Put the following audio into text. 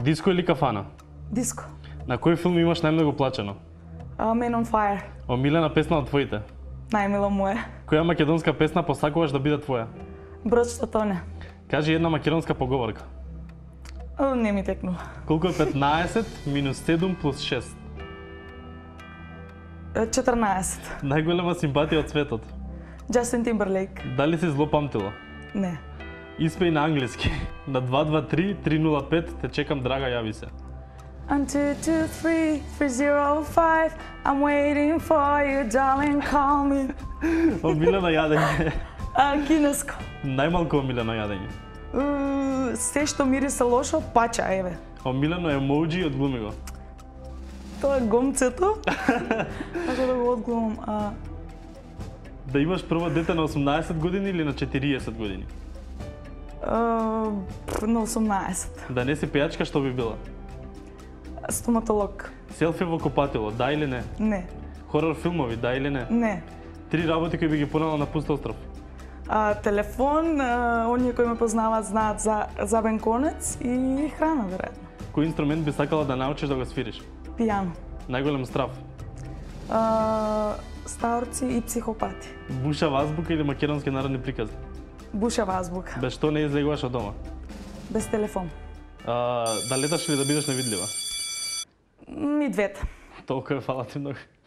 Диско или кафана? Диско. На кој филм имаш најмногу плачено? Men on Fire. Омилена песна од твоите? Најмила моја. Која македонска песна посакуваш да биде твоја? Брод што тоне. Кажи една македонска поговорка. Не ми текнува. Колку е 15 минус 7 плюс 6? 14. Најголема симпатија од светот? Justin Timberlake. Дали си злопамтила? Не. Испеј на англиски. На 223-305 те чекам, драга, јави се. I'm 223-305, I'm waiting for you, darling, call me. Омилено јадење. Кинеско. Најмалку омилено јадење. Се што мирисе лошо, пача, еве. Омилено емоджи, одглуми го. Тоа е гомцето. Така да го одглумам. Да имаш прво дете на 18 години или на 40 години? На 18. Да не си пејачка, што би била? Стоматолог. Селфи во копатело, да или не? Не. Хорор филмови, да или не? Не. Три работи кои би ги понела на пуст остров? Телефон, оние кои ме познаваат знаат за забен конец и храна, веројатно. Кој инструмент би сакала да научиш да го свириш? Пијано. Најголем страв? Старци и психопати. Бушава азбука или македонски народни приказни? Бушава азбука. Без што не излегуваш од дома? Без телефон. Да леташ или да бидеш невидлива? Ни двете. Толку е, фала ти многу.